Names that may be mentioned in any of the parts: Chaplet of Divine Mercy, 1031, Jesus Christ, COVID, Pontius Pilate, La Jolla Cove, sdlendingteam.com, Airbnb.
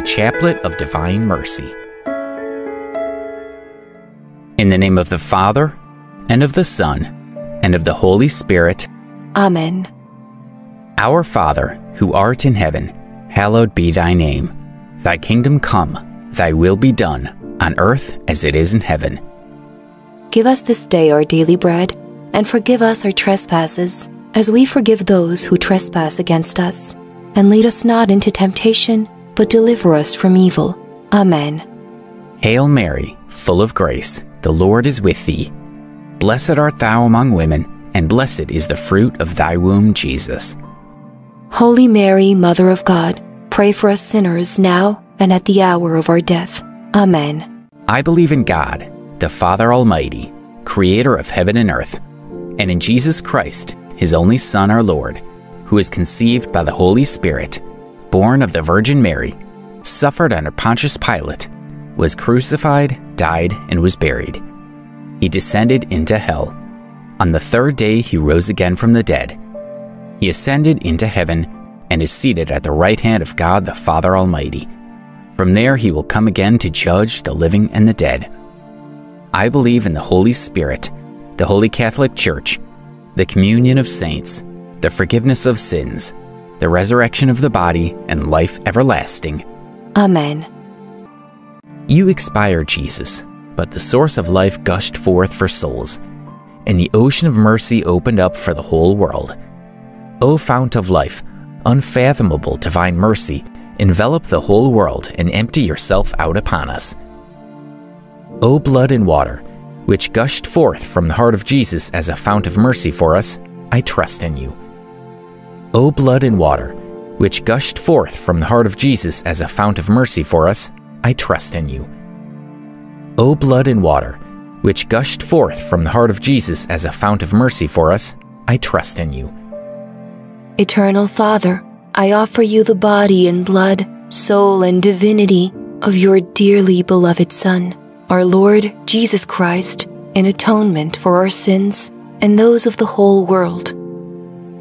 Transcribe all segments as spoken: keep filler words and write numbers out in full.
the Chaplet of Divine Mercy. In the name of the Father, and of the Son, and of the Holy Spirit. Amen. Our Father, who art in heaven, hallowed be thy name. Thy kingdom come, thy will be done, on earth as it is in heaven. Give us this day our daily bread, and forgive us our trespasses, as we forgive those who trespass against us. And lead us not into temptation, but deliver us from evil. Amen. Hail Mary, full of grace, the Lord is with thee. Blessed art thou among women, and blessed is the fruit of thy womb, Jesus. Holy Mary, Mother of God, pray for us sinners now and at the hour of our death. Amen. I believe in God, the Father Almighty, creator of heaven and earth, and in Jesus Christ, his only Son, our Lord, who is conceived by the Holy Spirit, born of the Virgin Mary, suffered under Pontius Pilate, was crucified, died, and was buried. He descended into hell. On the third day he rose again from the dead. He ascended into heaven and is seated at the right hand of God the Father Almighty. From there he will come again to judge the living and the dead. I believe in the Holy Spirit, the Holy Catholic Church, the communion of saints, the forgiveness of sins, the resurrection of the body, and life everlasting. Amen. You expired, Jesus, but the source of life gushed forth for souls, and the ocean of mercy opened up for the whole world. O fount of life, unfathomable divine mercy, envelop the whole world and empty yourself out upon us. O blood and water, which gushed forth from the heart of Jesus as a fount of mercy for us, I trust in you. O blood and water, which gushed forth from the heart of Jesus as a fount of mercy for us, I trust in you. O blood and water, which gushed forth from the heart of Jesus as a fount of mercy for us, I trust in you. Eternal Father, I offer you the body and blood, soul and divinity of your dearly beloved Son, our Lord Jesus Christ, in atonement for our sins and those of the whole world.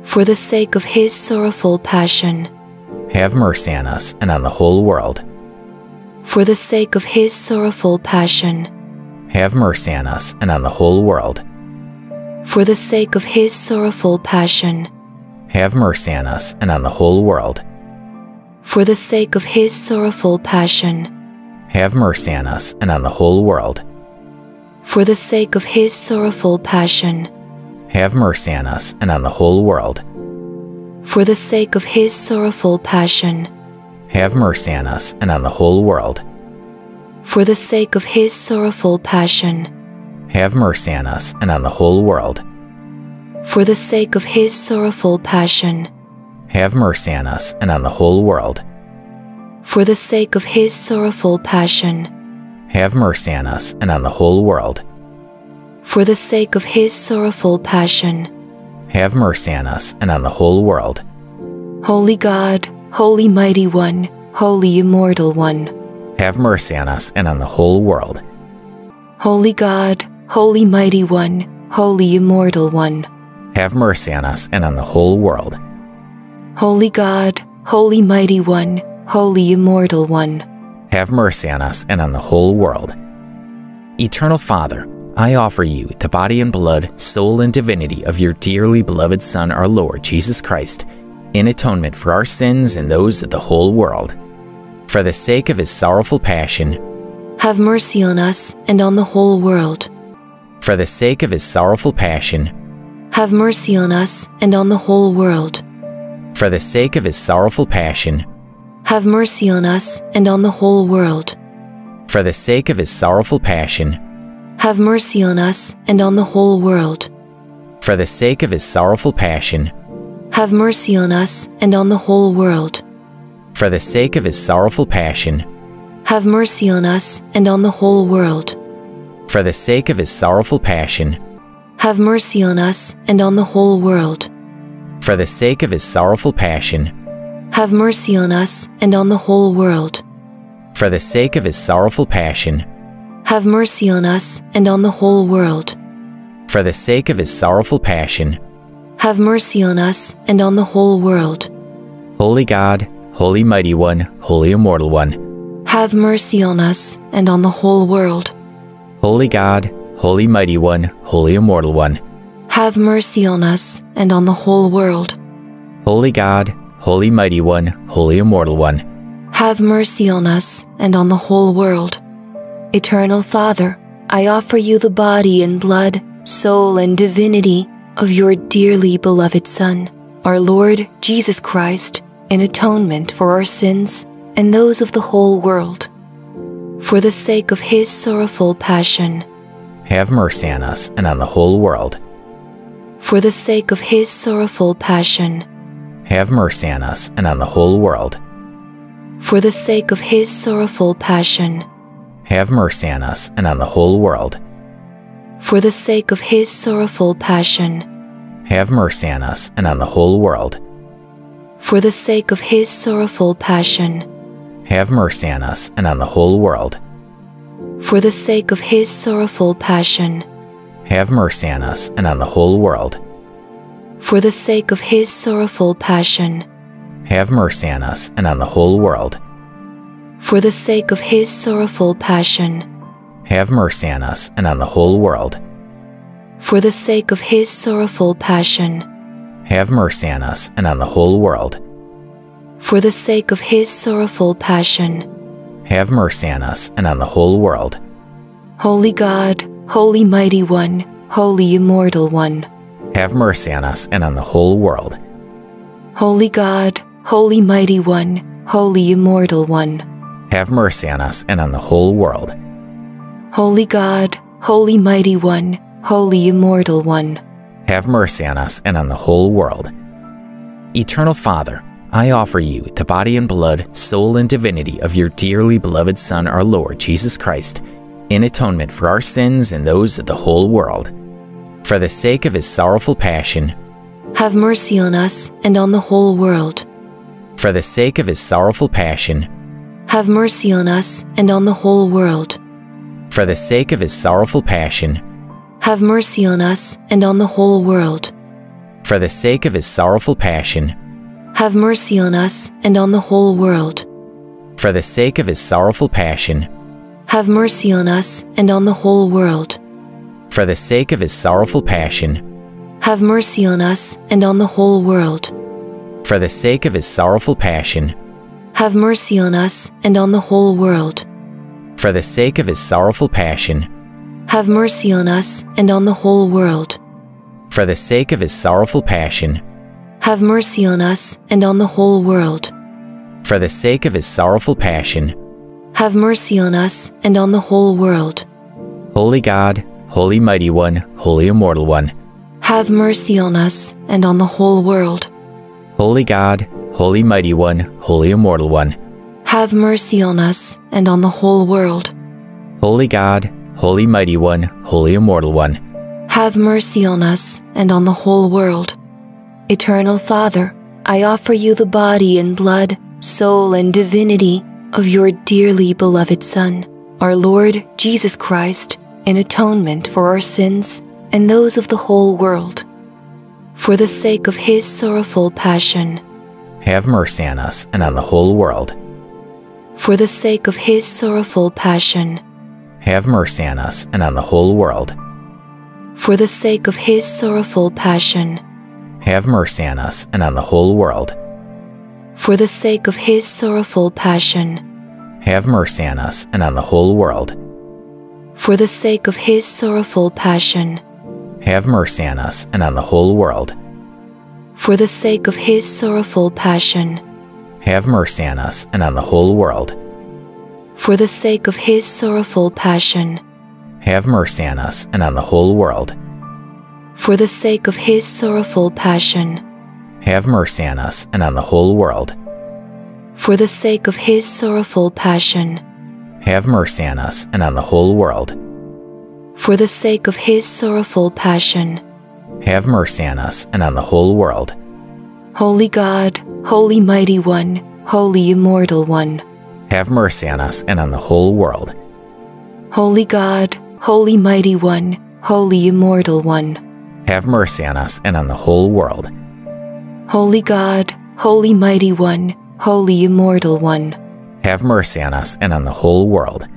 For the sake of his sorrowful passion, have mercy on us and on the whole world. For the sake of his sorrowful passion, have mercy on us and on the whole world. For the sake of his sorrowful passion, have mercy on us and on the whole world. For the sake of his sorrowful passion, have mercy on us and on the whole world. For the sake of his sorrowful passion, have mercy on us and on the whole world. For the sake of his sorrowful passion, have mercy on us and on the whole world. For the sake of his sorrowful passion, have mercy on us and on the whole world. For the sake of his sorrowful passion, have mercy on us and on the whole world. For the sake of his sorrowful passion, have mercy on us and on the whole world. For the sake of his sorrowful passion, have mercy on us and on the whole world. Holy God, Holy Mighty One, Holy Immortal One, have mercy on us and on the whole world. Holy God, Holy Mighty One, Holy Immortal One, have mercy on us and on the whole world. Holy God, Holy Mighty One, Holy Immortal One, have mercy on us and on the whole world. Eternal Father, I offer you the body and blood, soul and divinity of your dearly beloved Son, our Lord Jesus Christ, in atonement for our sins and those of the whole world. For the sake of his sorrowful passion, have mercy on us and on the whole world. For the sake of his sorrowful passion, have mercy on us and on the whole world. For the sake of his sorrowful passion, have mercy on us and on the whole world. For the sake of his sorrowful passion, have mercy on us and on the whole world. For the sake of his sorrowful passion, have mercy on us and on the whole world. For the sake of his sorrowful passion, have mercy on us and on the whole world. For the sake of his sorrowful passion, have mercy on us and on the whole world. For the sake of his sorrowful passion, have mercy on us and on the whole world. For the sake of his sorrowful passion, have mercy on us and on the whole world. For the sake of his sorrowful passion, have mercy on us and on the whole world. Holy God, Holy Mighty One, Holy Immortal One, have mercy on us and on the whole world. Holy God, Holy Mighty One, Holy Immortal One, have mercy on us and on the whole world. Holy God, Holy Mighty One, Holy Immortal One, have mercy on us and on the whole world. Eternal Father, I offer you the body and blood, soul and divinity of your dearly beloved Son, our Lord Jesus Christ, in atonement for our sins and those of the whole world. For the sake of his sorrowful passion, have mercy on us and on the whole world. For the sake of his sorrowful passion, have mercy on us and on the whole world. For the sake of his sorrowful passion, have mercy on us and on the whole world. For the sake of his sorrowful passion, have mercy on us and on the whole world. For the sake of his sorrowful passion, have mercy on us and on the whole world. For the sake of his sorrowful passion, have mercy on us and on the whole world. For the sake of his sorrowful passion, have mercy on us and on the whole world. For the sake of his sorrowful passion, have mercy on us and on the whole world. For the sake of his sorrowful passion, have mercy on us and on the whole world. For the sake of his sorrowful passion, have mercy on us and on the whole world. Holy God, Holy Mighty One, Holy Immortal One, have mercy on us and on the whole world. Holy God, Holy Mighty One, Holy Immortal One, have mercy on us and on the whole world. Holy God, Holy Mighty One, Holy Immortal One, have mercy on us and on the whole world. Eternal Father, I offer you the body and blood, soul and divinity of your dearly beloved Son, our Lord Jesus Christ, in atonement for our sins and those of the whole world. For the sake of his sorrowful passion, have mercy on us and on the whole world. For the sake of his sorrowful passion, have mercy on us and on the whole world. For the sake of his sorrowful passion, have mercy on us and on the whole world. For the sake of his sorrowful passion, have mercy on us and on the whole world. For the sake of his sorrowful passion, have mercy on us and on the whole world. For the sake of his sorrowful passion, have mercy on us and on the whole world. For the sake of his sorrowful passion, have mercy on us and on the whole world. For the sake of his sorrowful passion, have mercy on us and on the whole world. For the sake of his sorrowful passion, have mercy on us and on the whole world. For the sake of his sorrowful passion, have mercy on us and on the whole world. Holy God, Holy Mighty One, Holy Immortal One, have mercy on us and on the whole world. Holy God, Holy Mighty One, Holy Immortal One, have mercy on us and on the whole world. Holy God, Holy Mighty One, Holy Immortal One, have mercy on us and on the whole world. Eternal Father, I offer you the body and blood, soul and divinity of your dearly beloved Son, our Lord Jesus Christ, in atonement for our sins and those of the whole world. For the sake of his sorrowful passion, have mercy on us and on the whole world. For the sake of his sorrowful passion, have mercy on us and on the whole world. For the sake of his sorrowful passion, have mercy on us and on the whole world. For the sake of his sorrowful passion, have mercy on us and on the whole world. For the sake of his sorrowful passion, have mercy on us and on the whole world. For the sake of his sorrowful passion, have mercy on us and on the whole world. For the sake of his sorrowful passion, have mercy on us and on the whole world. For the sake of his sorrowful passion, have mercy on us and on the whole world. For the sake of his sorrowful passion, have mercy on us and on the whole world. For the sake of his sorrowful passion, have mercy on us and on the whole world. Holy God, Holy Mighty One, Holy Immortal One, have mercy on us and on the whole world. Holy God, Holy Mighty One, Holy Immortal One, have mercy on us and on the whole world. Holy God, Holy Mighty One, Holy Immortal One, have mercy on us and on the whole world.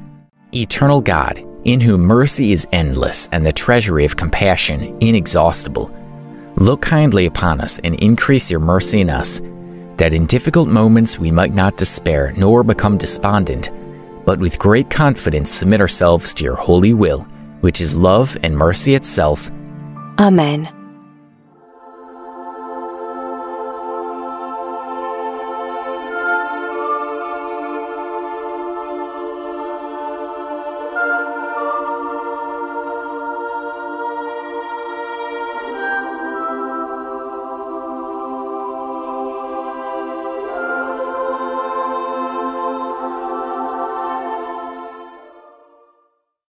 Eternal God, in whom mercy is endless and the treasury of compassion inexhaustible, look kindly upon us and increase your mercy in us, that in difficult moments we might not despair nor become despondent, but with great confidence submit ourselves to your holy will, which is love and mercy itself. Amen.